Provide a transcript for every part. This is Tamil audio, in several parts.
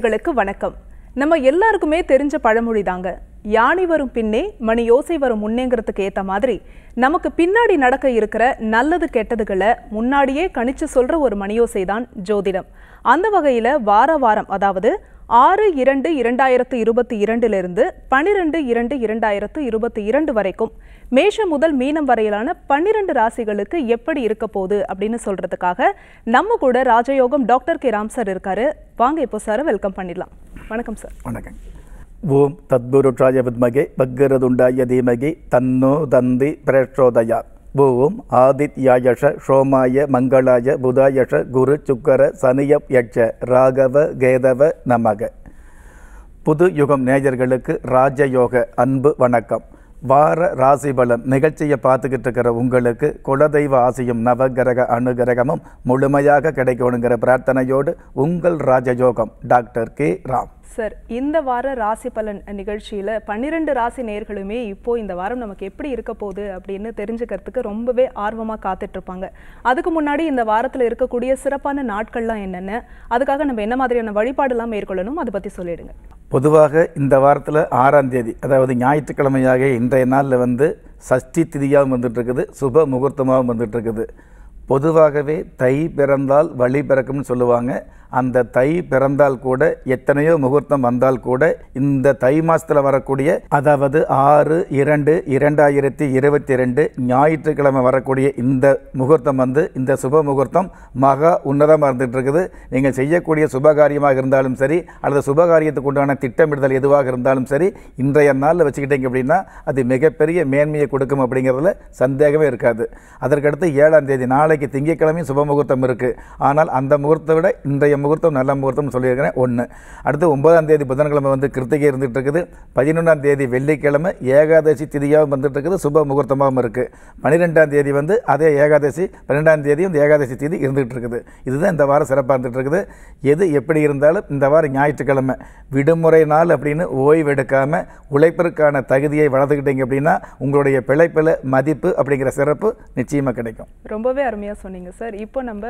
நேயர்களுக்கு வணக்கம். நம்ம எல்லாருக்குமே தெரிஞ்ச பழமொழி தாங்க, யானை வரும் பின்னே மணி யோசை வரும் முன்னேங்கிறதுக்கு ஏத்த மாதிரி நமக்கு பின்னாடி நடக்க இருக்கிற நல்லது கெட்டதுகளை முன்னாடியே கணிச்சு சொல்ற ஒரு மணியோசை தான் ஜோதிடம். அந்த வகையில வார வாரம், அதாவது 6-2-2022 12-2-2022 வரைக்கும் மேஷம் முதல் மீனம் வரையிலான 12 ராசிகளுக்கு எப்படி இருக்க போகுது அப்படின்னு சொல்றதுக்காக நம்ம கூட ராஜயோகம் டாக்டர் கே. ராம் சார் இருக்காரு. வாங்க இப்போ சார் வெல்கம் பண்ணிடலாம். வணக்கம் சார். வணக்கம். ஓம் தத்புருஷாய வித்மகே வக்ரதுண்டாய தீமகி தன்னோ தந்தி பிரச்சோதயாத். ஓம் ஆதித்யாயஷ சோமாய மங்களாய புதாயஷ குரு சுக்கர சனியப் யட்ச ராகவ கேதவ நமக. புது யுகம் நேயர்களுக்கு ராஜயோக அன்பு வணக்கம். வார ராசி பலன் நிகழ்ச்சியை பார்த்துக்கிட்டு இருக்கிற உங்களுக்கு குலதெய்வ ஆசையும் நவகிரக அனுகிரகமும் முழுமையாக கிடைக்கணுங்கிற பிரார்த்தனையோடு உங்கள் ராஜயோகம் டாக்டர் கே. ராம் சார். இந்த வார ராசி பலன் நிகழ்ச்சியில் 12 ராசி நேயர்களுமே இப்போது இந்த வாரம் நமக்கு எப்படி இருக்க போகுது அப்படின்னு தெரிஞ்சுக்கிறதுக்கு ரொம்பவே ஆர்வமாக காத்துட்ருப்பாங்க. அதுக்கு முன்னாடி இந்த வாரத்தில் இருக்கக்கூடிய சிறப்பான நாட்கள்லாம் என்னென்ன, அதுக்காக நம்ம என்ன மாதிரியான வழிபாடெல்லாம் மேற்கொள்ளணும், அதை பற்றி சொல்லிடுங்க. பொதுவாக இந்த வாரத்தில் 6ஆம் தேதி, அதாவது ஞாயிற்றுக்கிழமையாக இன்றைய நாளில் சஷ்டி திதியாகவும் வந்துட்டுருக்குது, சுப முகூர்த்தமாகவும் வந்துட்டுருக்குது. பொதுவாகவே தை பிறந்தால் வழி பிறக்கும்னு சொல்லுவாங்க. அந்த தை பிறந்தால் கூட, எத்தனையோ முகூர்த்தம் வந்தால் கூட, இந்த தை மாதத்தில் வரக்கூடிய, அதாவது 6-2-2022 ஞாயிற்றுக்கிழமை வரக்கூடிய இந்த முகூர்த்தம் இந்த சுப முகூர்த்தம் மகா உன்னதமாக இருந்துகிட்ருக்குது. நீங்கள் செய்யக்கூடிய சுபகாரியமாக இருந்தாலும் சரி, அல்லது சுபகாரியத்துக்கு உண்டான திட்டமிடுதல் எதுவாக இருந்தாலும் சரி, இன்றைய நாளில் வச்சுக்கிட்டீங்க அப்படின்னா அது மிகப்பெரிய மேன்மையை கொடுக்கும் அப்படிங்கிறதுல சந்தேகமே இருக்காது. அதற்கடுத்து 7ஆம் தேதி நாளைக்கு திங்கட்கிழமையும் சுப முகூர்த்தம் இருக்குது. ஆனால் அந்த முகூர்த்தத்தை விட இன்றைய முகூர்த்தம் நல்ல முகூர்த்தம்னு சொல்லியிருக்கிறேன். ஒன்று. அடுத்து 9ஆம் தேதி புதன்கிழமை கிருத்திகை இருந்துகிட்டு இருக்குது. 11ஆம் தேதி வெள்ளிக்கிழமை ஏகாதசி திதியாகவும் வந்துட்டு இருக்குது, சுப முகூர்த்தமாகவும் இருக்குது. 12ஆம் தேதி அதே ஏகாதசி, 12ஆம் தேதியும் இந்த ஏகாதசி திதி இருந்துகிட்டு இருக்குது. இதுதான் இந்த வாரம் சிறப்பாக இருந்துகிட்டு இருக்குது. எது எப்படி இருந்தாலும் இந்த வாரம் ஞாயிற்றுக்கிழமை விடுமுறை நாள் அப்படின்னு ஓய்வு எடுக்காமல் உழைப்பிற்கான தகுதியை வளர்த்துக்கிட்டீங்க அப்படின்னா உங்களுடைய பிழைப்பில் மதிப்பு அப்படிங்கிற சிறப்பு நிச்சயமாக கிடைக்கும். ரொம்பவே அருமையாக சொன்னீங்க சார். இப்போ நம்ம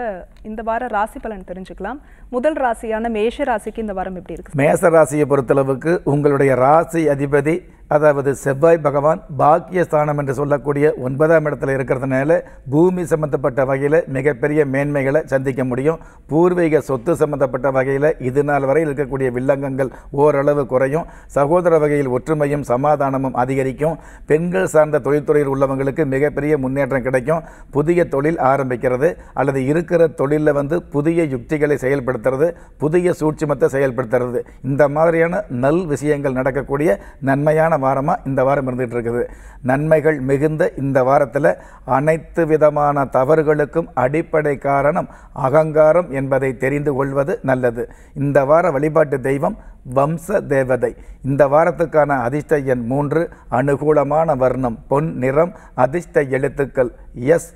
இந்த வாரம் ராசி பலன் தெரிஞ்சுக்கலாம். முதல் ராசியான மேஷ ராசிக்கு இந்த வாரம் எப்படி இருக்கு? மேஷ ராசியை பொறுத்தளவுக்கு உங்களுடைய ராசி அதிபதி, அதாவது செவ்வாய் பகவான் பாக்கியஸ்தானம் என்று சொல்லக்கூடிய 9ஆம் இடத்துல இருக்கிறதுனால பூமி சம்பந்தப்பட்ட வகையில் மிகப்பெரிய மேன்மைகளை சந்திக்க முடியும். பூர்வீக சொத்து சம்பந்தப்பட்ட வகையில் இது நாள் வரையில் இருக்கக்கூடிய வில்லங்கங்கள் ஓரளவு குறையும். சகோதர வகையில் ஒற்றுமையும் சமாதானமும் அதிகரிக்கும். பெண்கள் சார்ந்த தொழில்துறையில் உள்ளவங்களுக்கு மிகப்பெரிய முன்னேற்றம் கிடைக்கும். புதிய தொழில் ஆரம்பிக்கிறது, அல்லது இருக்கிற தொழிலில் புதிய யுக்திகளை செயல்படுத்துறது, புதிய சூட்சுமத்தை செயல்படுத்துறது, இந்த மாதிரியான நல் விஷயங்கள் நடக்கக்கூடிய நன்மையான வாரமாக இந்த வாரம் இருந்துகிட்டு இருக்குது. நன்மைகள் மிகுந்த இந்த வாரத்தில் அனைத்து விதமான தவறுகளுக்கும் அடிப்படை காரணம் அகங்காரம் என்பதை தெரிந்து கொள்வது நல்லது. இந்த வார வழிபாட்டு தெய்வம் வம்ச தேவதை. இந்த வாரத்துக்கான அதிர்ஷ்ட எண் 3, அனுகூலமான வர்ணம் பொன் நிறம், அதிர்ஷ்ட எழுத்துக்கள் எஸ்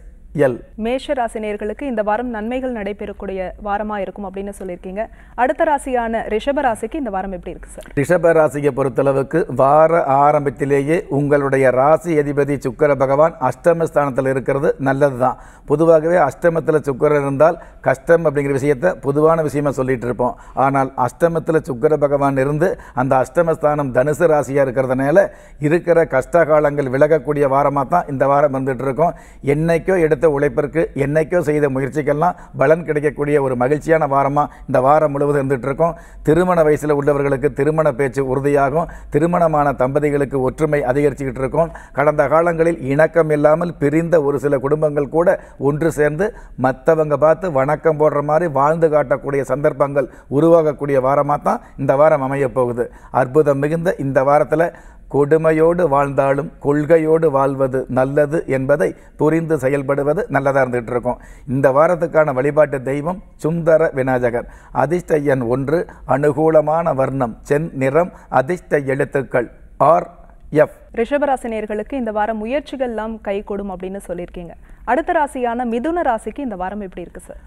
எல். மேஷ ராசி நேயர்களுக்கு இந்த வாரம் நன்மைகள் நடைபெறக்கூடிய வாரமாக இருக்கும் அப்படின்னு சொல்லியிருக்கீங்க. அடுத்த ராசியான ரிஷப ராசிக்கு இந்த வாரம் எப்படி இருக்கு சார்? ரிஷப ராசியை பொறுத்தளவுக்கு வார ஆரம்பத்திலேயே உங்களுடைய ராசி அதிபதி சுக்கிர பகவான் அஷ்டமஸ்தானத்தில் இருக்கிறது நல்லது தான். பொதுவாகவே அஷ்டமத்தில் சுக்கிரன் இருந்தால் கஷ்டம் அப்படிங்கிற விஷயத்தை பொதுவான விஷயமாக சொல்லிட்டு இருப்போம். ஆனால் அஷ்டமத்தில் சுக்கிர பகவான் இருந்து அந்த அஷ்டமஸ்தானம் தனுசு ராசியாக இருக்கிறதுனால இருக்கிற கஷ்ட காலங்கள் விலகக்கூடிய வாரமாக தான் இந்த வாரம் வந்துட்டு இருக்கோம். என்னைக்கோ எடுத்து உழைப்பிற்கு, என்னைக்கோ செய்த முயற்சிக்கெல்லாம் பலன் கிடைக்கக்கூடிய ஒரு மகிழ்ச்சியான வாரமாக இந்த வாரம் முழுவதும் இருந்துட்டு இருக்கும். திருமண வயசில் உள்ளவர்களுக்கு திருமண பேச்சு உறுதியாகும். திருமணமான தம்பதிகளுக்கு ஒற்றுமை அதிகரிச்சுக்கிட்டு இருக்கும். கடந்த காலங்களில் இணக்கம் இல்லாமல் பிரிந்த ஒரு சில குடும்பங்கள் கூட ஒன்று சேர்ந்து மற்றவங்க பார்த்து வணக்கம் போடுற மாதிரி வாழ்ந்து காட்டக்கூடிய சந்தர்ப்பங்கள் உருவாகக்கூடிய வாரமாக தான் இந்த வாரம் அமையப் போகுது. அற்புதம் மிகுந்த இந்த வாரத்தில் கொடுமையோடு வாழ்ந்தாலும் கொள்கையோடு வாழ்வது நல்லது என்பதை புரிந்து செயல்படுவது நல்லதாக இருந்துகிட்டு இருக்கும். இந்த வாரத்துக்கான வழிபாட்டு தெய்வம் சுந்தர விநாயகர். அதிர்ஷ்ட எண் 1, அனுகூலமான வர்ணம் சென் நிறம், அதிர்ஷ்ட எழுத்துக்கள் ஆர் எஃப். ரிஷபராசி நேயர்களுக்கு இந்த வாரம் முயற்சிகள் எல்லாம் கை கொடும் அப்படின்னு சொல்லியிருக்கீங்க. அடுத்த ராசியான மிதுன ராசிக்கு இந்த வாரம் எப்படி இருக்கு சார்?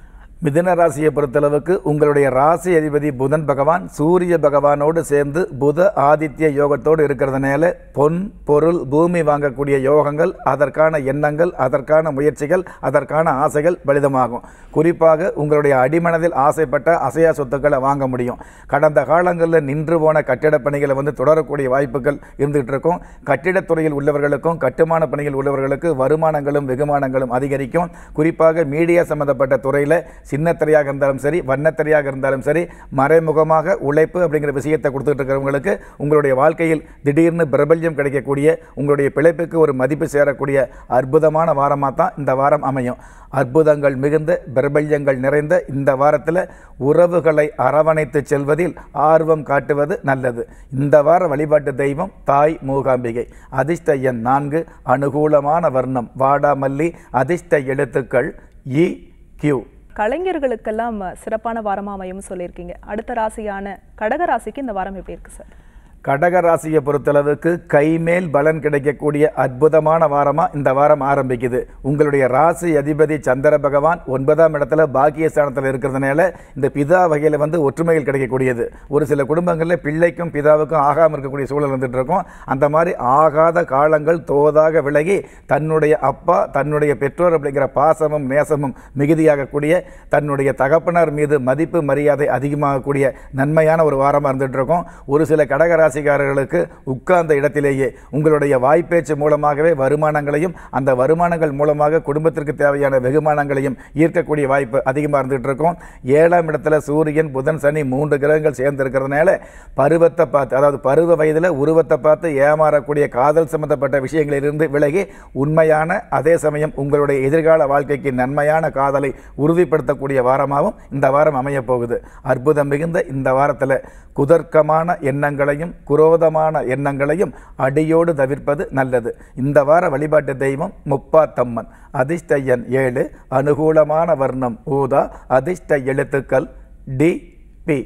மிதுன ராசியை பொறுத்தளவுக்கு உங்களுடைய ராசி அதிபதி புதன் பகவான் சூரிய பகவானோடு சேர்ந்து புத ஆதித்ய யோகத்தோடு இருக்கிறதுனால பொன் பொருள் பூமி வாங்கக்கூடிய யோகங்கள், அதற்கான எண்ணங்கள், அதற்கான முயற்சிகள், அதற்கான ஆசைகள் பலிதமாகும். குறிப்பாக உங்களுடைய அடிமனதில் ஆசைப்பட்ட அசையா சொத்துக்களை வாங்க முடியும். கடந்த காலங்களில் நின்று போன கட்டிடப் பணிகளை தொடரக்கூடிய வாய்ப்புகள் இருந்துகிட்டு இருக்கும். கட்டிடத்துறையில் உள்ளவர்களுக்கும் கட்டுமான பணியில் உள்ளவர்களுக்கு வருமானங்களும் வெகுமானங்களும் அதிகரிக்கும். குறிப்பாக மீடியா சம்பந்தப்பட்ட துறையில் சின்னத்திரையாக இருந்தாலும் சரி, வண்ணத்திரையாக இருந்தாலும் சரி, மறைமுகமாக உழைப்பு அப்படிங்கிற விஷயத்தை கொடுத்துட்டு இருக்கிறவங்களுக்கு உங்களுடைய வாழ்க்கையில் திடீர்னு பிரபல்யம் கிடைக்கக்கூடிய, உங்களுடைய பிழைப்புக்கு ஒரு மதிப்பு சேரக்கூடிய அற்புதமான வாரமாக தான் இந்த வாரம் அமையும். அற்புதங்கள் மிகுந்த பிரபல்யங்கள் நிறைந்த இந்த வாரத்தில் உறவுகளை அரவணைத்து செல்வதில் ஆர்வம் காட்டுவது நல்லது. இந்த வார வழிபாட்டு தெய்வம் தாய் மூகாம்பிகை. அதிர்ஷ்ட எண் 4, அனுகூலமான வர்ணம் வாடாமல்லி, அதிர்ஷ்ட எழுத்துக்கள் இ கியூ. கலைஞர்களுக்கெல்லாம் சிறப்பான வாரமாக அமையும் சொல்லியிருக்கீங்க. அடுத்த ராசியான கடக ராசிக்கு இந்த வாரம் எப்படி இருக்குது சார்? கடக ராசியை பொறுத்தளவுக்கு கைமேல் பலன் கிடைக்கக்கூடிய அற்புதமான வாரமாக இந்த வாரம் ஆரம்பிக்குது. உங்களுடைய ராசி அதிபதி சந்திர பகவான் 9ஆம் இடத்துல பாக்கியஸ்தானத்தில் இருக்கிறதுனால இந்த பிதா வகையில் ஒற்றுமைகள் கிடைக்கக்கூடியது. ஒரு சில குடும்பங்களில் பிள்ளைக்கும் பிதாவுக்கும் ஆகாமல் இருக்கக்கூடிய சூழல் இருக்கும். அந்த மாதிரி ஆகாத காலங்கள் தோதாக விலகி தன்னுடைய அப்பா, தன்னுடைய பெற்றோர் அப்படிங்கிற பாசமும் நேசமும் மிகுதியாகக்கூடிய, தன்னுடைய தகப்பனார் மீது மதிப்பு மரியாதை அதிகமாகக்கூடிய நன்மையான ஒரு வாரமாக இருந்துகிட்ருக்கும். ஒரு சில கடகராசி ராசிக்காரர்களுக்கு உட்கார்ந்த இடத்திலேயே உங்களுடைய வாய்ப்பேச்சு மூலமாகவே வருமானங்களையும், அந்த வருமானங்கள் மூலமாக குடும்பத்திற்கு தேவையான வெகுமானங்களையும் ஈர்க்கக்கூடிய வாய்ப்பு அதிகமாக இருந்துகிட்டு இருக்கும். 7ஆம் இடத்துல சூரியன் புதன் சனி 3 கிரகங்கள் சேர்ந்திருக்கிறதுனால பருவத்தை பார்த்து, அதாவது பருவ வயதில் உருவத்தை பார்த்து ஏமாறக்கூடிய காதல் சம்பந்தப்பட்ட விஷயங்களிலிருந்து விலகி உண்மையான, அதே சமயம் உங்களுடைய எதிர்கால வாழ்க்கைக்கு நன்மையான காதலை உறுதிப்படுத்தக்கூடிய வாரமாகவும் இந்த வாரம் அமையப் போகுது. அற்புதம் மிகுந்த இந்த வாரத்தில் குதர்க்கமான எண்ணங்களையும் குரோதமான எண்ணங்களையும் அடியோடு தவிர்ப்பது நல்லது. இந்த வார வழிபாட்டு தெய்வம் முப்பாத்தம்மன். அதிர்ஷ்ட எண் 7, அனுகூலமான வர்ணம் ஊதா, அதிர்ஷ்ட எழுத்துக்கள் டி பி.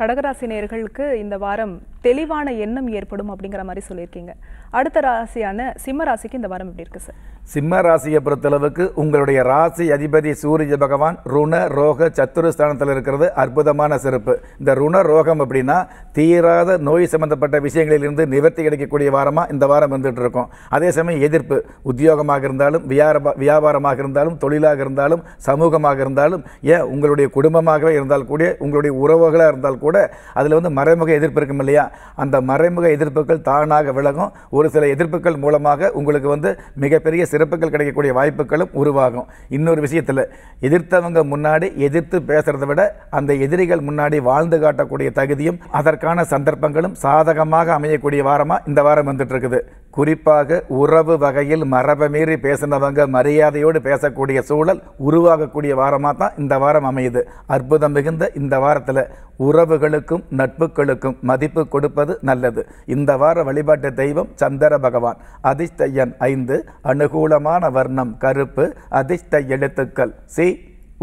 கடகராசி நேயர்களுக்கு இந்த வாரம் தெளிவான எண்ணம் ஏற்படும் அப்படிங்கிற மாதிரி சொல்லியிருக்கீங்க. அடுத்த ராசியான சிம்ம ராசிக்கு இந்த வாரம் எப்படி இருக்குது சார்? சிம்ம ராசியை பொறுத்தளவுக்கு உங்களுடைய ராசி அதிபதி சூரிய பகவான் ருண ரோக சத்துருஸ்தானத்தில் இருக்கிறது அற்புதமான சிறப்பு. இந்த ருண ரோகம் அப்படின்னா தீராத நோய் சம்பந்தப்பட்ட விஷயங்களிலிருந்து நிவர்த்தி கிடைக்கக்கூடிய வாரமாக இந்த வாரம் வந்துட்டு இருக்கும். அதே சமயம் எதிர்ப்பு, உத்தியோகமாக இருந்தாலும், வியாபாரமாக இருந்தாலும், தொழிலாக இருந்தாலும், சமூகமாக இருந்தாலும், ஏன் உங்களுடைய குடும்பமாகவே இருந்தால் கூட, உங்களுடைய உறவுகளாக இருந்தால் கூட அதில் மறைமுக எதிர்ப்பு இருக்கும் இல்லையா? அந்த மறைமுக எதிர்ப்புகள் தானாக விலகும். ஒரு சில எதிர்ப்புகள் மூலமாக உங்களுக்கு மிகப்பெரிய சிறப்புகள் கிடைக்கக்கூடிய வாய்ப்புகளும் உருவாகும். இன்னொரு விஷயத்தில் எதிர்த்தவங்க முன்னாடி எதிர்த்து பேசுறதை விட அந்த எதிரிகள் முன்னாடி வாழ்ந்து காட்டக்கூடிய தகுதியும் அதற்கான சந்தர்ப்பங்களும் சாதகமாக அமையக்கூடிய வாரமாக இந்த வாரம் வந்துட்டு இருக்குது. குறிப்பாக உறவு வகையில் மரபை மீறி பேசினவங்க மரியாதையோடு பேசக்கூடிய சூழல் உருவாகக்கூடிய வாரமாக தான் இந்த வாரம் அமையுது. அற்புதம் மிகுந்த இந்த வாரத்தில் உறவுகளுக்கும் நட்புகளுக்கும் மதிப்பு கொடுப்பது நல்லது. இந்த வார வழிபாட்டு தெய்வம் சந்திர பகவான். அதிர்ஷ்ட எண் 5, அனுகூலமான வர்ணம் கருப்பு, அதிர்ஷ்ட எழுத்துக்கள் சி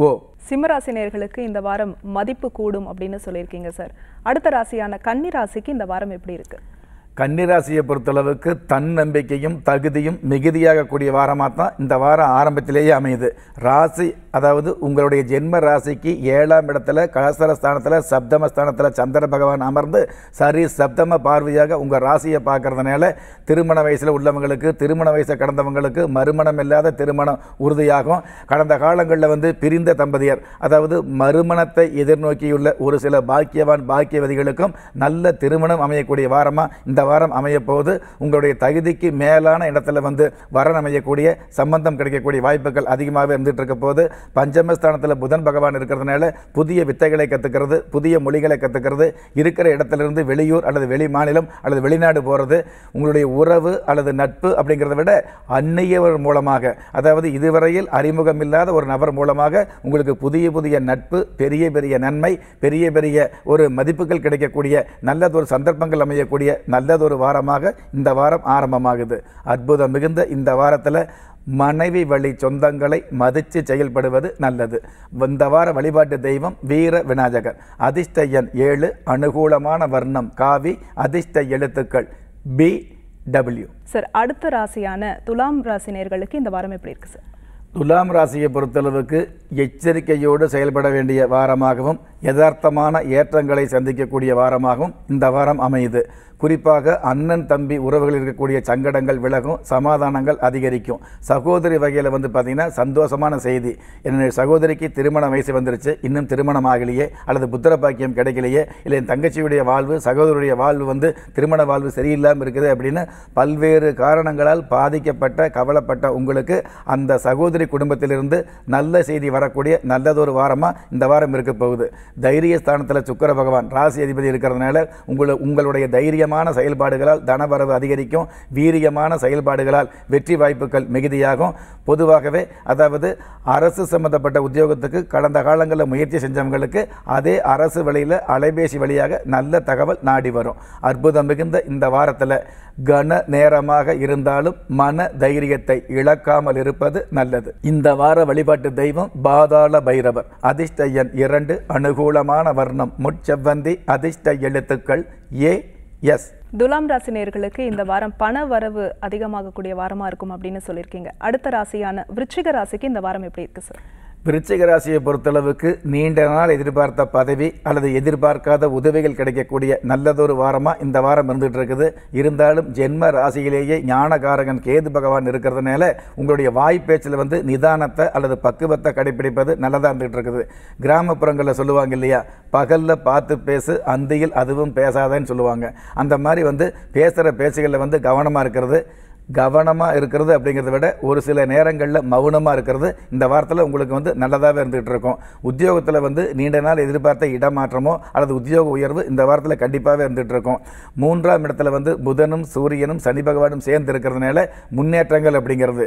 ஓ. சிம்மராசி நேயர்களுக்கு இந்த வாரம் மதிப்பு கூடும் அப்படின்னு சொல்லியிருக்கீங்க சார். அடுத்த ராசியான கன்னி ராசிக்கு இந்த வாரம் எப்படி இருக்குது? கன்னி ராசியை பொறுத்தளவுக்கு தன்னம்பிக்கையும் தகுதியும் மிகுதியாக கூடிய வாரமாக தான் இந்த வாரம் ஆரம்பத்திலேயே அமையுது. ராசி, அதாவது உங்களுடைய ஜென்ம ராசிக்கு 7ஆம் இடத்துல கலசரஸ்தானத்தில் சப்தமஸ்தானத்தில் சந்திர பகவான் அமர்ந்து சரி சப்தம பார்வையாக உங்கள் ராசியை பார்க்கறதுனால திருமண வயசில் உள்ளவங்களுக்கு, திருமண வயசை கடந்தவங்களுக்கு மறுமணம் இல்லாத திருமணம் உறுதியாகும். கடந்த காலங்களில் பிரிந்த தம்பதியர், அதாவது மறுமணத்தை எதிர்நோக்கியுள்ள ஒரு சில பாக்கியவான் பாக்கியவதிகளுக்கும் நல்ல திருமணம் அமையக்கூடிய வாரமாக இந்த வாரம் அமையப்போது. உங்களுடைய தகுதிக்கு மேலான இடத்துல வரன் அமையக்கூடிய, சம்பந்தம் கிடைக்கக்கூடிய வாய்ப்புகள் அதிகமாகவே இருந்துகிட்டு இருக்க போது. பஞ்சமஸ்தானத்தில் புதன் பகவான் இருக்கிறதுனால புதிய வித்தைகளை கற்றுக்கிறது, புதிய மொழிகளை கற்றுக்கிறது, இருக்கிற இடத்திலிருந்து வெளியூர் அல்லது வெளி மாநிலம் அல்லது வெளிநாடு போகிறது, உங்களுடைய உறவு அல்லது நட்பு அப்படிங்கிறத விட அந்நியவர் மூலமாக, அதாவது இதுவரையில் அறிமுகம் இல்லாத ஒரு நபர் மூலமாக உங்களுக்கு புதிய நட்பு, பெரிய நன்மை, பெரிய ஒரு மதிப்புகள் கிடைக்கக்கூடிய நல்லதொரு சந்தர்ப்பங்கள் அமையக்கூடிய நல்லதொரு வாரமாக இந்த வாரம் ஆரம்பமாகுது. அற்புதம் மிகுந்த இந்த வாரத்தில் மனைவி வழி சொந்தங்களை மதித்து செயல்படுவது நல்லது. இந்த வார வழிபாட்டு தெய்வம் வீர விநாயகர். அதிர்ஷ்ட எண் 7, அனுகூலமான வர்ணம் காவி, அதிர்ஷ்ட எழுத்துக்கள் பி டபிள்யூ. சார் அடுத்த ராசியான துலாம் ராசினியர்களுக்கு இந்த வாரம் எப்படி இருக்குது சார்? துலாம் ராசியை பொறுத்தளவுக்கு எச்சரிக்கையோடு செயல்பட வேண்டிய வாரமாகவும் யதார்த்தமான ஏற்றங்களை சந்திக்கக்கூடிய வாரமாகவும் இந்த வாரம் அமையுது. குறிப்பாக அண்ணன் தம்பி உறவுகள் இருக்கக்கூடிய சங்கடங்கள் விலகும், சமாதானங்கள் அதிகரிக்கும். சகோதரி வகையில் பார்த்தீங்கன்னா சந்தோஷமான செய்தி, என்னுடைய சகோதரிக்கு திருமண வயசு வந்துருச்சு, இன்னும் திருமணம் ஆகலையே அல்லது புத்திர பாக்கியம் கிடைக்கலையே, இல்லை என் தங்கச்சியுடைய வாழ்வு சகோதரியுடைய வாழ்வு திருமண வாழ்வு சரியில்லாமல் இருக்குது அப்படின்னு பல்வேறு காரணங்களால் பாதிக்கப்பட்ட கவலைப்பட்ட உங்களுக்கு அந்த சகோதரி குடும்பத்திலிருந்து நல்ல செய்தி வரக்கூடிய நல்லதொரு வாரமாக இந்த வாரம் இருக்க போகுது. தைரிய ஸ்தானத்தில் சுக்கிர பகவான் ராசி அதிபதி இருக்கிறதுனால உங்களுடைய தைரியமான செயல்பாடுகளால் தனவரவு அதிகரிக்கும், வீரியமான செயல்பாடுகளால் வெற்றி வாய்ப்புகள் மிகுதியாகும். பொதுவாகவே அதாவது அரசு சம்பந்தப்பட்ட உத்தியோகத்துக்கு கடந்த காலங்களில் முயற்சி செஞ்சவங்களுக்கு அதே அரசு வழியில் அலைபேசி வழியாக நல்ல தகவல் நாடி வரும். அற்புதம் மிகுந்த இந்த வாரத்தில் கன நேரமாக இருந்தாலும் மன தைரியத்தை இழக்காமல் இருப்பது நல்லது. இந்த வார வழிபாட்டு தெய்வம் பாதாள பைரவர். அதிர்ஷ்ட எண் 2, அனுகூலமான வர்ணம் முச்செவ்வந்தி, அதிர்ஷ்ட எழுத்துக்கள் ஏ எஸ். துலாம் ராசி நேயர்களுக்கு இந்த வாரம் பண வரவு அதிகமாக கூடிய வாரமா இருக்கும் அப்படின்னு சொல்லியிருக்கீங்க. அடுத்த ராசியான விருச்சிக ராசிக்கு இந்த வாரம் எப்படி இருக்கு சார்? விருச்சிக ராசியை பொறுத்தளவுக்கு நீண்ட நாள் எதிர்பார்த்த பதவி அல்லது எதிர்பார்க்காத உதவிகள் கிடைக்கக்கூடிய நல்லதொரு வாரமாக இந்த வாரம் இருந்துகிட்டு இருக்குது. இருந்தாலும் ஜென்ம ராசியிலேயே ஞானகாரகன் கேது பகவான் இருக்கிறதுனால உங்களுடைய வாய்ப்பேச்சில் நிதானத்தை அல்லது பக்குவத்தை கடைபிடிப்பது நல்லதாக இருந்துகிட்டு இருக்குது. கிராமப்புறங்களில் சொல்லுவாங்க இல்லையா, பகலில் பார்த்து பேசு, அந்தியில் அதுவும் பேசாதேன்னு சொல்லுவாங்க. அந்த மாதிரி பேசுகிற பேச்சுகளில் கவனமாக இருக்கிறது அப்படிங்கிறத விட ஒரு சில நேரங்களில் மௌனமாக இருக்கிறது இந்த வாரத்தில் உங்களுக்கு நல்லதாகவே இருந்துகிட்டு இருக்கும். உத்தியோகத்தில் நீண்ட நாள் எதிர்பார்த்த இடமாற்றமோ அல்லது உத்தியோக உயர்வு இந்த வாரத்தில் கண்டிப்பாகவே இருந்துகிட்டு இருக்கும். 3ஆம் இடத்துல புதனும் சூரியனும் சனி பகவானும் சேர்ந்து இருக்கிறதுனால முன்னேற்றங்கள் அப்படிங்கிறது.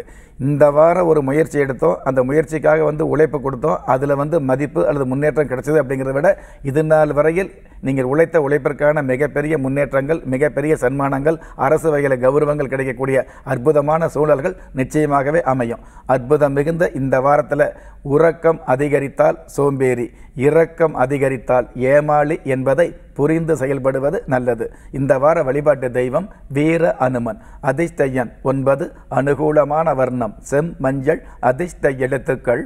இந்த வாரம் ஒரு முயற்சி எடுத்தோம், அந்த முயற்சிக்காக உழைப்பு கொடுத்தோம், அதில் மதிப்பு அல்லது முன்னேற்றம் கிடைச்சது அப்படிங்கிறத விட இது நாள் வரையில் நீங்கள் உழைத்த உழைப்பிற்கான மிகப்பெரிய முன்னேற்றங்கள், மிகப்பெரிய சன்மானங்கள், அரசு வகையில் கௌரவங்கள் கிடைக்கக்கூடிய அற்புதமான சூழல்கள் நிச்சயமாகவே அமையும். அற்புதம் மிகுந்த இந்த வாரத்தில் உறக்கம் அதிகரித்தால் சோம்பேறி, இரக்கம் அதிகரித்தால் ஏமாளி என்பதை புரிந்து செயல்படுவது நல்லது. இந்த வார வழிபாட்டு தெய்வம் வீர அனுமன். அதிர்ஷ்ட எண் 9, அனுகூலமான வர்ணம் செம் மஞ்சள், அதிர்ஷ்ட எழுத்துக்கள்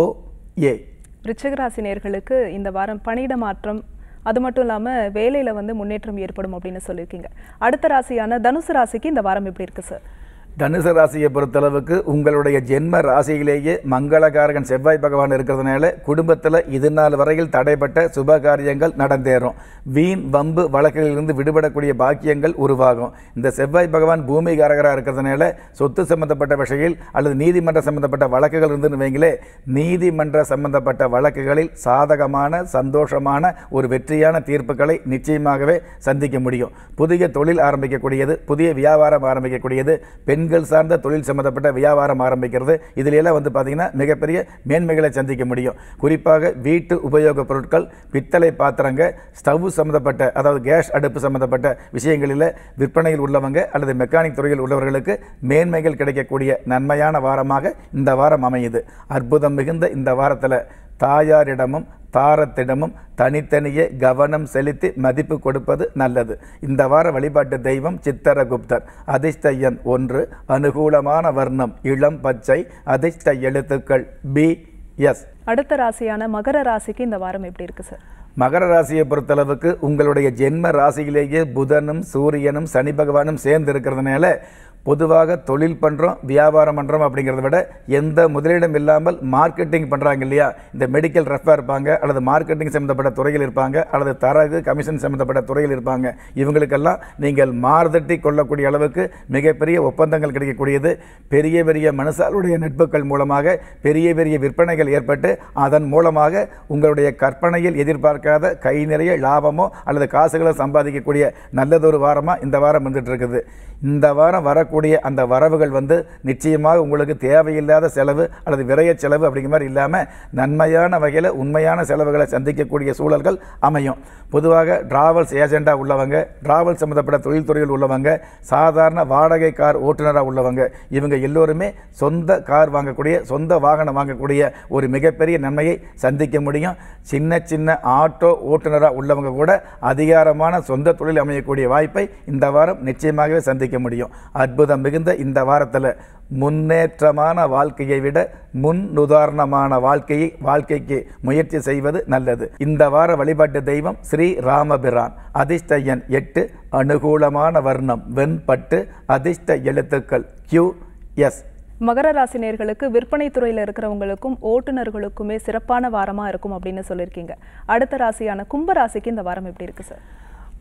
ஓ ஏ. ரிச்சகராசி நேயர்களுக்கு இந்த வாரம் பணியிட மாற்றம் அது மட்டும் இல்லாமல் வேலையில் முன்னேற்றம் ஏற்படும் அப்படின்னு சொல்லியிருக்கீங்க. அடுத்த ராசியான தனுசு ராசிக்கு இந்த வாரம் எப்படி இருக்குது சார்? தனுசு ராசியை பொறுத்தளவுக்கு உங்களுடைய ஜென்ம ராசியிலேயே மங்களகாரகன் செவ்வாய் பகவான் இருக்கிறதுனால குடும்பத்தில் இது நாள் வரையில் தடைப்பட்ட சுபகாரியங்கள் நடந்தேறும். வீண் வம்பு வழக்கிலிருந்து விடுபடக்கூடிய பாக்கியங்கள் உருவாகும். இந்த செவ்வாய் பகவான் பூமிகாரகராக இருக்கிறதுனால சொத்து சம்பந்தப்பட்ட விஷயத்தில் அல்லது நீதிமன்ற சம்பந்தப்பட்ட வழக்குகள் இருந்துன்னு வைங்களே, நீதிமன்ற சம்பந்தப்பட்ட வழக்குகளில் சாதகமான சந்தோஷமான ஒரு வெற்றியான தீர்ப்புகளை நிச்சயமாகவே சந்திக்க முடியும். புதிய தொழில் ஆரம்பிக்கக்கூடியது, புதிய வியாபாரம் ஆரம்பிக்கக்கூடியது, பெண் சார்ந்த தொழில் சம்பந்தப்பட்ட வியாபாரம் ஆரம்பிக்கிறது, இதிலெல்லாம் பார்த்தீங்கன்னா மிகப்பெரிய மேன்மைகளை சந்திக்க முடியும். குறிப்பாக வீட்டு உபயோகப் பொருட்கள், பித்தளை பாத்திரங்கள், ஸ்டவ் சம்பந்தப்பட்ட அதாவது கேஸ் அடுப்பு சம்பந்தப்பட்ட விஷயங்களில் விற்பனையில் உள்ளவங்க அல்லது மெக்கானிக் துறையில் உள்ளவர்களுக்கு மேன்மைகள் கிடைக்கக்கூடிய நன்மையான வாரமாக இந்த வாரம் அமையுது. அற்புதம் மிகுந்த இந்த வாரத்தில் தாயாரிடமும் தாரத்திடமும் தனித்தனியே கவனம் செலுத்தி மதிப்பு கொடுப்பது நல்லது. இந்த வார வழிபாட்டு தெய்வம் சித்திரகுப்தர். அதிர்ஷ்ட எண் 1, அனுகூலமான வர்ணம் இளம் பச்சை, அதிர்ஷ்ட எழுத்துக்கள் பி எஸ். அடுத்த ராசியான மகர ராசிக்கு இந்த வாரம் எப்படி இருக்கு சார்? மகர ராசியை பொறுத்தளவுக்கு உங்களுடைய ஜென்ம ராசியிலேயே புதனும் சூரியனும் சனி பகவானும் சேர்ந்து இருக்கிறதுனால பொதுவாக தொழில் பண்ணுறோம், வியாபாரம் பண்ணுறோம் அப்படிங்கிறத விட எந்த முதலீடும் இல்லாமல் மார்க்கெட்டிங் பண்ணுறாங்க இல்லையா, இந்த மெடிக்கல் ரெஃபாக இருப்பாங்க அல்லது மார்க்கெட்டிங் சம்மந்தப்பட்ட துறையில் இருப்பாங்க அல்லது தரகு கமிஷன் சம்மந்தப்பட்ட துறையில் இருப்பாங்க, இவங்களுக்கெல்லாம் நீங்கள் மார்தட்டி கொள்ளக்கூடிய அளவுக்கு மிகப்பெரிய ஒப்பந்தங்கள் கிடைக்கக்கூடியது. பெரிய பெரிய மனுஷாளுடைய நட்புகள் மூலமாக பெரிய பெரிய விற்பனைகள் ஏற்பட்டு அதன் மூலமாக உங்களுடைய கற்பனையில் எதிர்பார்க்காத கை நிறைய லாபமோ அல்லது காசுகளை சம்பாதிக்கக்கூடிய நல்லதொரு வாரமாக இந்த வாரம் வந்துட்டு இருக்குது. இந்த வாரம் வரக்கூடிய அந்த வரவுகள் நிச்சயமாக உங்களுக்கு தேவையில்லாத செலவு அல்லது விரைய செலவு அப்படிங்கிற மாதிரி இல்லாமல் நன்மையான வகையில் உண்மையான செலவுகளை சந்திக்கக்கூடிய சூழல்கள் அமையும். பொதுவாக டிராவல்ஸ் ஏஜெண்டாக உள்ளவங்க, டிராவல்ஸ் சம்மந்தப்பட்ட தொழில்துறையில் உள்ளவங்க, சாதாரண வாடகை கார் ஓட்டுநராக உள்ளவங்க, இவங்க எல்லோருமே சொந்த கார் வாங்கக்கூடிய, சொந்த வாகனம் வாங்கக்கூடிய ஒரு மிகப்பெரிய நன்மையை சந்திக்க முடியும். சின்ன சின்ன ஆட்டோ ஓட்டுநராக உள்ளவங்க கூட அதிகாரமான சொந்த தொழில் அமையக்கூடிய வாய்ப்பை இந்த வாரம் நிச்சயமாகவே சந்திக்க முடியும். அற்புதம் அற்புதம் மிகுந்த இந்த வாரத்தில் முன்னேற்றமான வாழ்க்கையை விட முன்னுதாரணமான வாழ்க்கைக்கு முயற்சி செய்வது நல்லது. இந்த வார வழிபாட்டு தெய்வம் ஸ்ரீ ராமபிரான். அதிர்ஷ்ட எண் 8, அனுகூலமான வர்ணம் வெண்பட்டு, அதிர்ஷ்ட எழுத்துக்கள் QS. மகர ராசி நேயர்களுக்கு விற்பனை துறையில் இருக்கிறவங்களுக்கும் ஓட்டுநர்களுக்குமே சிறப்பான வாரமாக இருக்கும் அப்படின்னு சொல்லியிருக்கீங்க. அடுத்த ராசியான கும்பராசிக்கு இந்த வாரம் எப்படி இருக்குது சார்?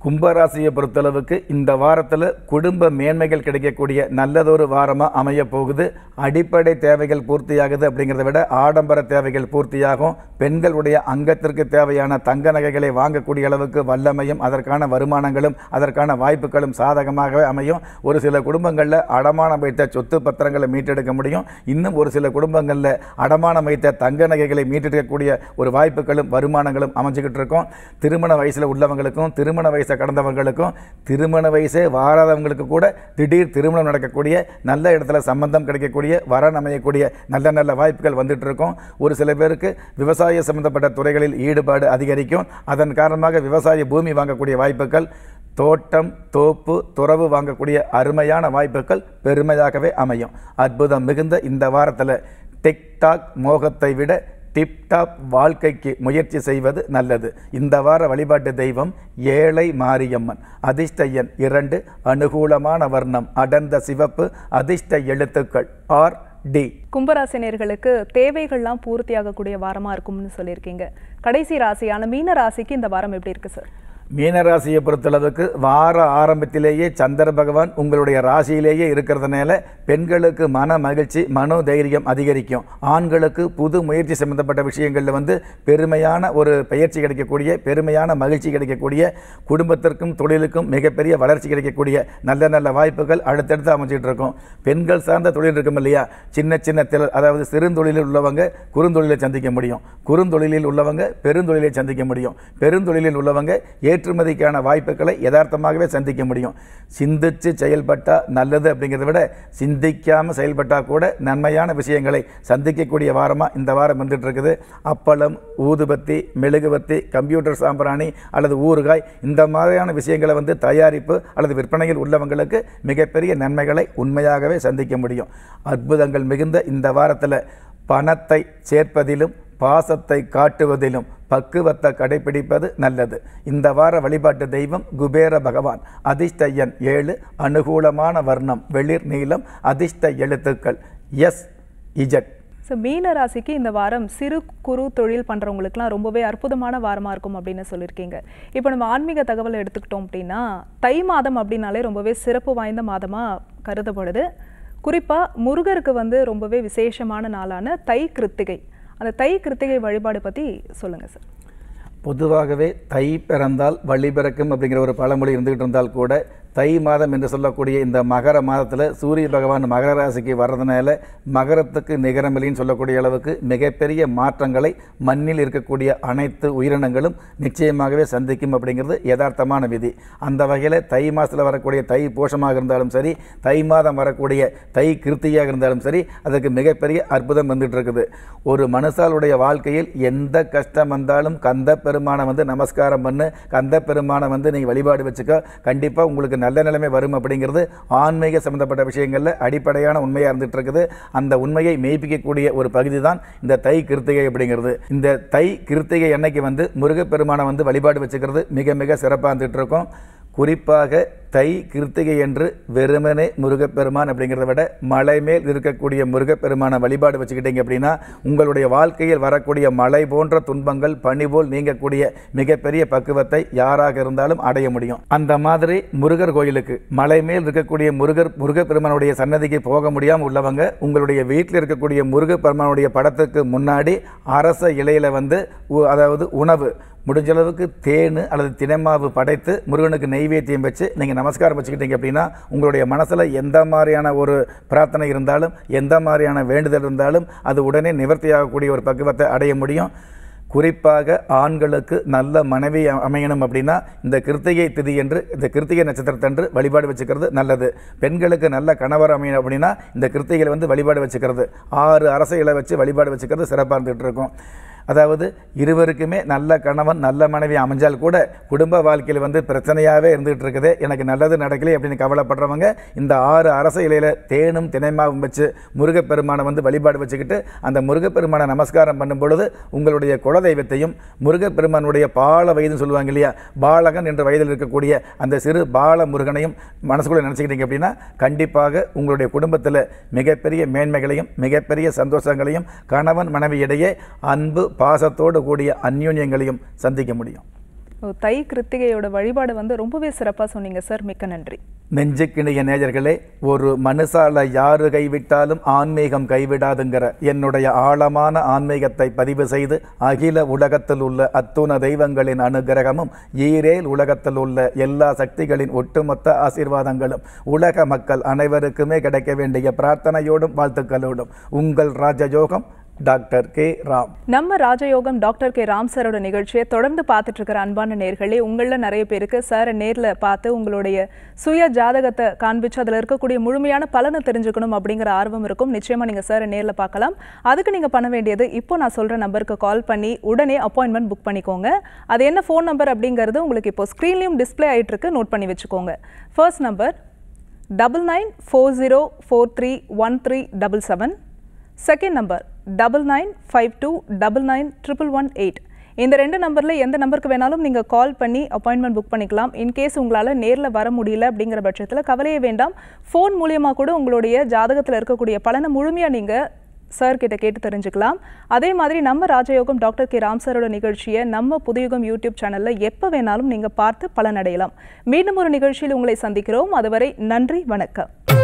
கும்பராசியை பொறுத்தளவுக்கு இந்த வாரத்தில் குடும்ப மேன்மைகள் கிடைக்கக்கூடிய நல்லதொரு வாரமாக அமைய போகுது. அடிப்படை தேவைகள் பூர்த்தியாகுது. அப்படிங்கிறத விட ஆடம்பர தேவைகள் பூர்த்தியாகும். பெண்களுடைய அங்கத்திற்கு தேவையான தங்க நகைகளை வாங்கக்கூடிய அளவுக்கு வல்லமையும் அதற்கான வருமானங்களும் அதற்கான வாய்ப்புகளும் சாதகமாகவே அமையும். ஒரு சில குடும்பங்களில் அடமானம் வைத்த சொத்து பத்திரங்களை மீட்டெடுக்க முடியும். இன்னும் ஒரு சில குடும்பங்களில் அடமானம் வைத்த தங்க நகைகளை மீட்டெடுக்கக்கூடிய ஒரு வாய்ப்புகளும் வருமானங்களும் அமைஞ்சிக்கிட்டு இருக்கும். திருமண வயசில் உள்ளவங்களுக்கும் திருமண வயசு கடந்தவர்களுக்கும் திருமண வயசே வாராதவங்களுக்கு கூட திடீர் திருமணம் நடக்கக்கூடிய நல்ல இடத்துல சம்பந்தம் கிடைக்கக்கூடிய வரன் அமையக்கூடிய நல்ல நல்ல வாய்ப்புகள் வந்துட்டு இருக்கும். ஒரு சில பேருக்கு விவசாய சம்பந்தப்பட்ட துறைகளில் ஈடுபாடு அதிகரிக்கும். அதன் காரணமாக விவசாய பூமி வாங்கக்கூடிய வாய்ப்புகள், தோட்டம் தோப்பு துறவு வாங்கக்கூடிய அருமையான வாய்ப்புகள் பெருமையாகவே அமையும். அற்புதம் மிகுந்த இந்த வாரத்தில் டிக்டாக் மோகத்தை விட டிப்டாப் வாழ்க்கைக்கு முயற்சி செய்வது நல்லது. இந்த வார வழிபாட்டு தெய்வம் ஏழை மாரியம்மன். அதிர்ஷ்ட எண் 2, அனுகூலமான வர்ணம் அடர்ந்த சிவப்பு, அதிர்ஷ்ட எழுத்துக்கள் RD. கும்பராசினியர்களுக்கு தேவைகள்லாம் பூர்த்தியாகக்கூடிய வாரமாக இருக்கும்னு சொல்லியிருக்கீங்க. கடைசி ராசியான மீன ராசிக்கு இந்த வாரம் எப்படி இருக்குது சார்? மீனராசியை பொறுத்தளவுக்கு வார ஆரம்பத்திலேயே சந்திர பகவான் உங்களுடைய ராசியிலேயே இருக்கிறதுனால பெண்களுக்கு மன மகிழ்ச்சி மனோ தைரியம் அதிகரிக்கும். ஆண்களுக்கு புது முயற்சி சம்பந்தப்பட்ட விஷயங்களில் பெருமையான ஒரு பயிற்சி கிடைக்கக்கூடிய பெருமையான மகிழ்ச்சி கிடைக்கக்கூடிய குடும்பத்திற்கும் தொழிலுக்கும் மிகப்பெரிய வளர்ச்சி கிடைக்கக்கூடிய நல்ல நல்ல வாய்ப்புகள் அடுத்தடுத்து அமைஞ்சிட்டு இருக்கும். பெண்கள் சார்ந்த தொழில் இருக்கும் இல்லையா, சின்ன சின்ன அதாவது சிறுந்தொழிலில் உள்ளவங்க குறுந்தொழிலை சந்திக்க முடியும். குறுந்தொழிலில் உள்ளவங்க பெருந்தொழிலை சந்திக்க முடியும். பெருந்தொழிலில் உள்ளவங்க ஏற்றுமதிக்கான வாய்ப்புகளை யதார்த்தமாகவே சந்திக்க முடியும். சிந்தித்து செயல்பட்டால் நல்லது. அப்படிங்கிறத விட சிந்திக்காமல் செயல்பட்டால் கூட நன்மையான விஷயங்களை சந்திக்கக்கூடிய வாரமாக இந்த வாரம் வந்துட்டு இருக்குது. அப்பளம், ஊதுபத்தி, மெழுகுபத்தி, கம்ப்யூட்டர் சாம்பிராணி அல்லது ஊறுகாய் இந்த மாதிரியான விஷயங்களை தயாரிப்பு அல்லது விற்பனையில் உள்ளவங்களுக்கு மிகப்பெரிய நன்மைகளை உண்மையாகவே சந்திக்க முடியும். அற்புதங்கள் மிகுந்த இந்த வாரத்தில் பணத்தை சேர்ப்பதிலும் பாசத்தை காட்டுவதிலும் பக்குவத்தை கடைபிடிப்பது நல்லது. இந்த வார வழிபாட்டு தெய்வம் குபேர பகவான். அதிர்ஷ்ட எண் 7, அனுகூலமான வர்ணம் வெளிர் நீளம், அதிர்ஷ்ட எழுத்துக்கள் SZ. ஸோ மீன ராசிக்கு இந்த வாரம் சிறு குறு தொழில் பண்ணுறவங்களுக்குலாம் ரொம்பவே அற்புதமான வாரமாக இருக்கும் அப்படின்னு சொல்லியிருக்கீங்க. இப்போ நம்ம ஆன்மீக தகவலை எடுத்துக்கிட்டோம் அப்படின்னா தை மாதம் அப்படின்னாலே ரொம்பவே சிறப்பு வாய்ந்த மாதமாக கருதப்படுது. குறிப்பாக முருகருக்கு ரொம்பவே விசேஷமான நாளான தை கிருத்திகை, அந்த தை கிருத்திகை வழிபாடு பற்றி சொல்லுங்கள் சார். பொதுவாகவே தை பிறந்தால் வழி பிறக்கும் அப்படிங்கிற ஒரு பழமொழி இருந்துகிட்டு இருந்தால் கூட தை மாதம் என்று சொல்லக்கூடிய இந்த மகர மாதத்தில் சூரிய பகவான் மகர ராசிக்கு வர்றதுனால மகரத்துக்கு நிகரமில்லைன்னு சொல்லக்கூடிய அளவுக்கு மிகப்பெரிய மாற்றங்களை மண்ணில் இருக்கக்கூடிய அனைத்து உயிரினங்களும் நிச்சயமாகவே சந்திக்கும் அப்படிங்கிறது யதார்த்தமான விதி. அந்த வகையில் தை மாதத்தில் வரக்கூடிய தை போஷமாக இருந்தாலும் சரி, தை மாதம் வரக்கூடிய தை கிருத்தியாக இருந்தாலும் சரி, அதுக்கு மிகப்பெரிய அற்புதம் வந்துட்டு இருக்குது. ஒரு மனுஷாளுடைய வாழ்க்கையில் எந்த கஷ்டம் வந்தாலும் கந்த பெருமானை நமஸ்காரம் பண்ணு, கந்த பெருமானை நீங்கள் வழிபாடு வச்சுக்க, கண்டிப்பாக உங்களுக்கு நல்ல நிலைமை வரும் அப்படிங்கிறது ஆன்மீக சம்பந்தப்பட்ட விஷயங்களில் அடிப்படையான உண்மையாக இருந்துகிட்டு இருக்குது. அந்த உண்மையை மெய்ப்பிக்கக்கூடிய ஒரு பகுதி தான் இந்த தை கிருத்திகை அப்படிங்கிறது. இந்த தை கிருத்திகை அன்னைக்கு முருகப்பெருமானை வழிபாடு வச்சுக்கிறது மிக மிக சிறப்பாக இருந்துகிட்டு இருக்கும். குறிப்பாக தை கிருத்திகை என்று வெறுமனே முருகப்பெருமான் அப்படிங்கிறத விட மலை மேல் இருக்கக்கூடிய முருகப்பெருமான வழிபாடு வச்சுக்கிட்டீங்க அப்படின்னா உங்களுடைய வாழ்க்கையில் வரக்கூடிய மலை போன்ற துன்பங்கள் பனி போல் நீங்கக்கூடிய மிகப்பெரிய பக்குவத்தை யாராக இருந்தாலும் அடைய முடியும். அந்த மாதிரி முருகர் கோயிலுக்கு மலை மேல் இருக்கக்கூடிய முருகப்பெருமானுடைய சன்னதிக்கு போக முடியாமல் உள்ளவங்க உங்களுடைய வீட்டில் இருக்கக்கூடிய முருகப்பெருமானுடைய படத்துக்கு முன்னாடி அரச இலையில் அதாவது உணவு முடிஞ்சளவுக்கு தேன் அல்லது தினைமாவு படைத்து முருகனுக்கு நெய்வேத்தியம் வச்சு நீங்கள் நமஸ்காரம் வச்சுக்கிட்டீங்க அப்படின்னா உங்களுடைய மனசில் எந்த மாதிரியான ஒரு பிரார்த்தனை இருந்தாலும் எந்த மாதிரியான வேண்டுதல் இருந்தாலும் அது உடனே நிவர்த்தியாகக்கூடிய ஒரு பக்குவத்தை அடைய முடியும். குறிப்பாக ஆண்களுக்கு நல்ல மனைவி அமையணும் அப்படின்னா இந்த கிருத்திகை திதி என்று இந்த கிருத்திகை நட்சத்திரத்தன்று வழிபாடு வச்சுக்கிறது நல்லது. பெண்களுக்கு நல்ல கணவர் அமையணும் அப்படின்னா இந்த கிருத்திகையில் வழிபாடு வச்சுக்கிறது 6 அரசைகளை வச்சு வழிபாடு வச்சுக்கிறது சிறப்பாக இருந்துகிட்டு இருக்கும். அதாவது இருவருக்குமே நல்ல கணவன் நல்ல மனைவி அமைஞ்சால் கூட குடும்ப வாழ்க்கையில் வந்து பிரச்சனையாவே இருந்துட்டு இருக்குது. எனக்கு நல்லது நடக்கலை அப்படின்னு கவலைப்படுறவங்க இந்த 6 அரச இலையில தேனும் தினைமாவும் வச்சு முருகப்பெருமானை வந்து வழிபாடு வச்சுக்கிட்டு அந்த முருகப்பெருமானை நமஸ்காரம் பண்ணும் பொழுது உங்களுடைய குலதெய்வத்தையும் முருகப்பெருமானுடைய பால வயதுன்னு சொல்லுவாங்க இல்லையா, பாலகன் என்ற வயதில் இருக்கக்கூடிய அந்த சிறு பால முருகனையும் மனசுக்குள்ளே நினச்சிக்கிட்டீங்க அப்படின்னா கண்டிப்பாக உங்களுடைய குடும்பத்தில் மிகப்பெரிய மேன்மைகளையும் மிகப்பெரிய சந்தோஷங்களையும் கணவன் மனைவி இடையே அன்பு பாசத்தோடு கூடிய அந்யோன்யங்களையும் சந்திக்க முடியும். தை கிருத்திகையோட வழிபாடு வந்து ரொம்பவே சிறப்பாக சொன்னீங்க சார், மிக்க நன்றி. நெஞ்சுக்கிணைய நேயர்களே, ஒரு மனுஷால யாரு கைவிட்டாலும் ஆன்மீகம் கைவிடாதுங்கிற என்னுடைய ஆழமான ஆன்மீகத்தை பதிவு செய்து அகில உலகத்தில் உள்ள அத்துண தெய்வங்களின் அனுகிரகமும் ஈரேல் உலகத்தில் உள்ள எல்லா சக்திகளின் ஒட்டுமொத்த ஆசீர்வாதங்களும் உலக மக்கள் அனைவருக்குமே கிடைக்க வேண்டிய பிரார்த்தனையோடும் வாழ்த்துக்களோடும் உங்கள் ராஜயோகம் டாக்டர் கே ராம். நம்ம ராஜயோகம் டாக்டர் கே ராம் சாரோட நிகழ்ச்சியை தொடர்ந்து பார்த்துட்டு இருக்கிற அன்பான நேர்களே, உங்களில் நிறைய பேருக்கு சாரை நேரில் பார்த்து உங்களுடைய சுய ஜாதகத்தை காண்பிச்சு அதில் இருக்கக்கூடிய முழுமையான பலனை தெரிஞ்சுக்கணும் அப்படிங்கிற ஆர்வம் இருக்கும். நிச்சயமாக நீங்கள் சாரை நேரில் பார்க்கலாம். அதுக்கு நீங்கள் பண்ண வேண்டியது இப்போ நான் சொல்கிற நம்பருக்கு கால் பண்ணி உடனே அப்பாயின்மெண்ட் புக் பண்ணிக்கோங்க. அது என்ன ஃபோன் நம்பர் அப்படிங்கிறது உங்களுக்கு இப்போ ஸ்க்ரீன்லேயும் டிஸ்பிளே ஆகிட்டு இருக்கு, நோட் பண்ணி வச்சுக்கோங்க. First number 9940431377. Second number 9952991118. இந்த 2 நம்பரில் எந்த நம்பருக்கு வேணாலும் நீங்கள் கால் பண்ணி அப்பாயின்மெண்ட் புக் பண்ணிக்கலாம். இன்கேஸ் உங்களால் நேரில் வர முடியல அப்படிங்கிற பட்சத்தில் கவலையே வேண்டாம், ஃபோன் மூலியமாக கூட உங்களுடைய ஜாதகத்தில் இருக்கக்கூடிய பலனை முழுமையாக நீங்கள் சார் கிட்ட கேட்டு தெரிஞ்சுக்கலாம். அதே மாதிரி நம்ம ராஜயோகம் டாக்டர் கே ராம் சாரோட நிகழ்ச்சியை நம்ம புதுயுகம் யூடியூப் சேனலில் எப்போ வேணாலும் நீங்கள் பார்த்து பலனடையலாம். மீண்டும் ஒரு நிகழ்ச்சியில் உங்களை சந்திக்கிறோம். அதுவரை நன்றி, வணக்கம்.